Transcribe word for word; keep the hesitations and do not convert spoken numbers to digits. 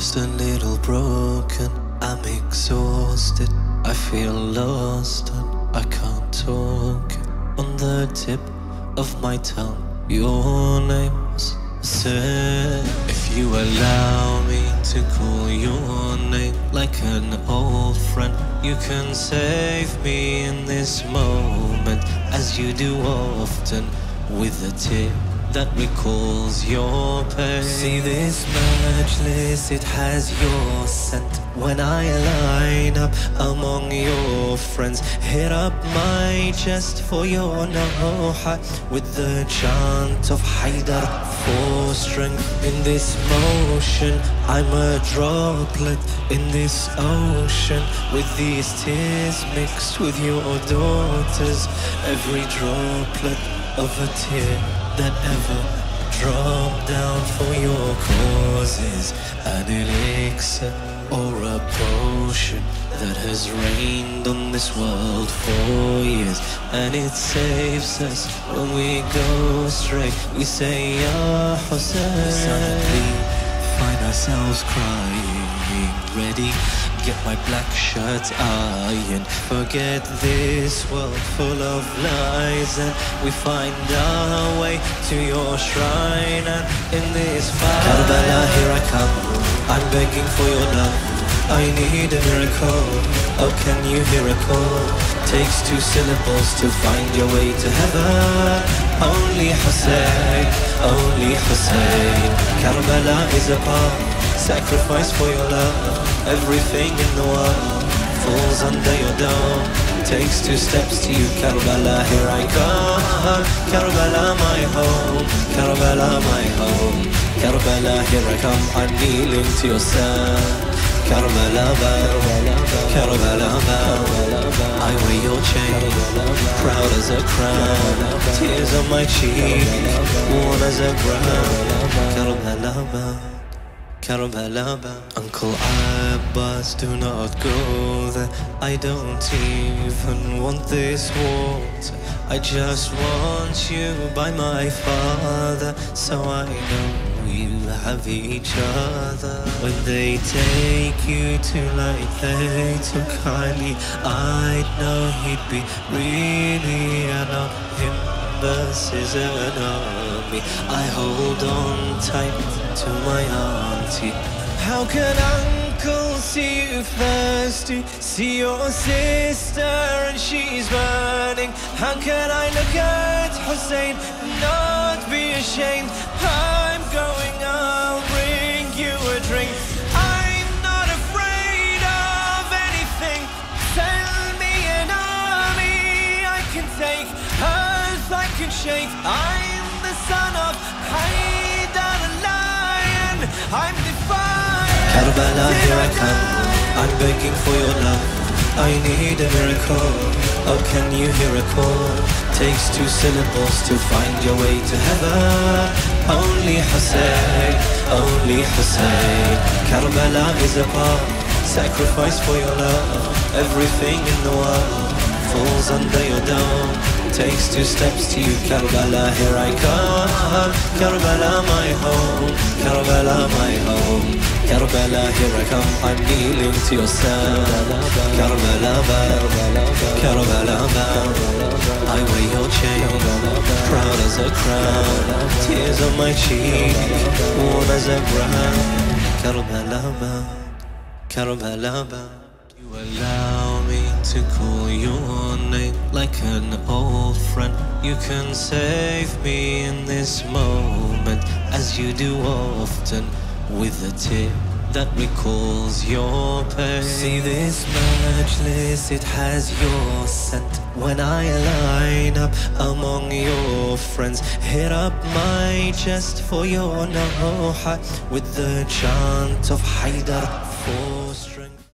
just a little broken. I'm exhausted, I feel lost and I can't talk. On the tip of my tongue, your name's Hussein. If you allow me to call your name like an old friend, you can save me in this moment, as you do often, with a tip that recalls your pain. See this majlis, it has your scent. When I line up among your friends, hit up my chest for your noha with the chant of Haydar for strength. In this motion, I'm a droplet in this ocean, with these tears mixed with your daughters. Every droplet of a tear that ever drop down for your causes, an elixir or a potion that has rained on this world for years, and it saves us when we go astray. We say Ya Hussein. Suddenly find ourselves crying, ready, get my black shirt iron. Forget this world full of lies, and we find our way to your shrine. And in this fire, Karbala, here I come. I'm begging for your love. I need a miracle. Oh, can you hear a call? Takes two syllables to find your way to heaven. Only Hussein, only Hussein. Karbala is a bomb. Sacrifice for your love. Everything in the world falls under your dome. Takes two steps to you. Karbala, here I come. Karbala, my home. Karbala, my home. Karbala, here I come. I'm kneeling to your sound. Karbala, Karbala, I wear your chain, proud as a crown. Tears on my cheek, worn as a ground. Karbala, Karbala. Uncle Abbas, do not go there. I don't even want this water. I just want you by my father, so I know we'll have each other. When they take you to like they took kindly, I'd know he'd be really enough. Him versus an army. I hold on tight to my arm. How can uncle see you thirsty? See your sister and she's burning. How can I look at Hussein and not be ashamed? I'm going, I'll bring you a drink. I'm not afraid of anything. Send me an army I can take, earth I can shake. I'm the son of Haydar, a lion. I'm Karbala, here I come. I'm begging for your love. I need a miracle. Oh, can you hear a call? Takes two syllables to find your way to heaven. Only Hussein, only Hussein. Karbala is a part. Sacrifice for your love. Everything in the world falls under your dome. Takes two steps to you. Karbala, here I come. Karbala, my home. Karbala, my home. Karbala, here I come. I'm kneeling to your sound. Karbala, Karbala, I wear your chain, proud as a crown. Tears on my cheek, worn as a brown. Karbala, Karbala, you allow me to call your name like an old friend. You can save me in this moment, as you do often, with a tip that recalls your pain. See this majlis, it has your scent. When I line up among your friends, hit up my chest for your noha with the chant of Haydar for strength.